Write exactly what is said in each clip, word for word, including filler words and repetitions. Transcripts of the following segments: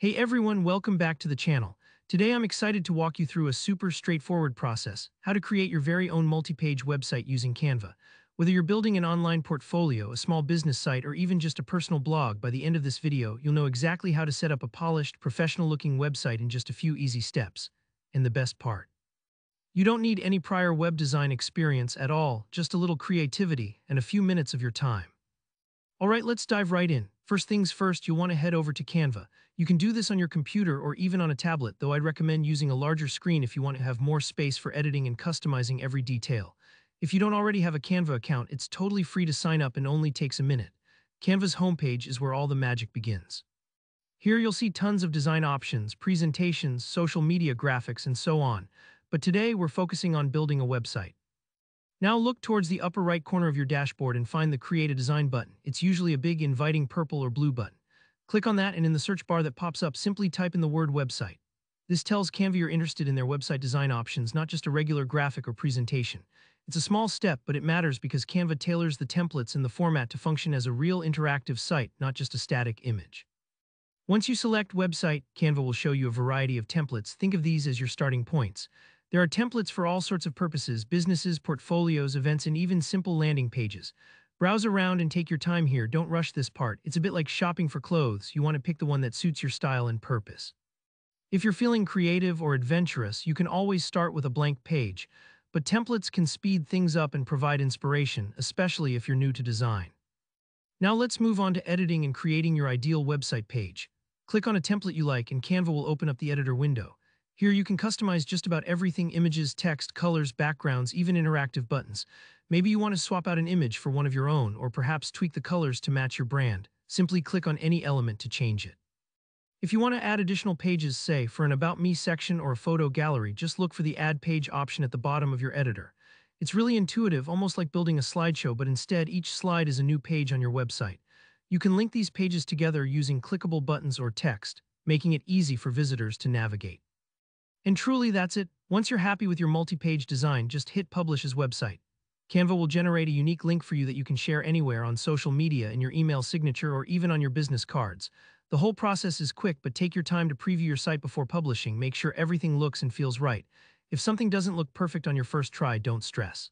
Hey everyone, welcome back to the channel. Today I'm excited to walk you through a super straightforward process, how to create your very own multi-page website using Canva. Whether you're building an online portfolio, a small business site, or even just a personal blog, by the end of this video, you'll know exactly how to set up a polished, professional-looking website in just a few easy steps. And the best part, you don't need any prior web design experience at all, just a little creativity and a few minutes of your time. Alright, let's dive right in. First things first, you'll want to head over to Canva. You can do this on your computer or even on a tablet, though I'd recommend using a larger screen if you want to have more space for editing and customizing every detail. If you don't already have a Canva account, it's totally free to sign up and only takes a minute. Canva's homepage is where all the magic begins. Here you'll see tons of design options, presentations, social media graphics, and so on. But today we're focusing on building a website. Now look towards the upper right corner of your dashboard and find the Create a Design button. It's usually a big inviting purple or blue button. Click on that, and in the search bar that pops up, simply type in the word website. This tells Canva you're interested in their website design options, not just a regular graphic or presentation. It's a small step, but it matters because Canva tailors the templates and the format to function as a real interactive site, not just a static image. Once you select website, Canva will show you a variety of templates. Think of these as your starting points. There are templates for all sorts of purposes: businesses, portfolios, events, and even simple landing pages. Browse around and take your time here. Don't rush this part. It's a bit like shopping for clothes. You want to pick the one that suits your style and purpose. If you're feeling creative or adventurous, you can always start with a blank page, but templates can speed things up and provide inspiration, especially if you're new to design. Now let's move on to editing and creating your ideal website page. Click on a template you like and Canva will open up the editor window. Here you can customize just about everything: images, text, colors, backgrounds, even interactive buttons. Maybe you want to swap out an image for one of your own, or perhaps tweak the colors to match your brand. Simply click on any element to change it. If you want to add additional pages, say for an About Me section or a photo gallery, just look for the Add Page option at the bottom of your editor. It's really intuitive, almost like building a slideshow, but instead each slide is a new page on your website. You can link these pages together using clickable buttons or text, making it easy for visitors to navigate. And truly, that's it. Once you're happy with your multi-page design, just hit Publish as Website. Canva will generate a unique link for you that you can share anywhere: on social media, in your email signature, or even on your business cards. The whole process is quick, but take your time to preview your site before publishing. Make sure everything looks and feels right. If something doesn't look perfect on your first try, don't stress.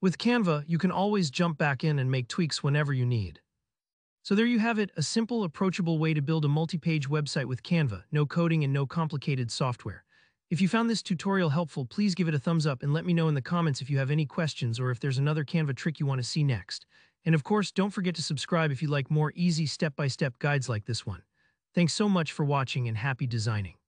With Canva, you can always jump back in and make tweaks whenever you need. So there you have it, a simple, approachable way to build a multi-page website with Canva. No coding and no complicated software. If you found this tutorial helpful, please give it a thumbs up and let me know in the comments if you have any questions or if there's another Canva trick you want to see next. And of course, don't forget to subscribe if you like more easy step-by-step guides like this one. Thanks so much for watching and happy designing.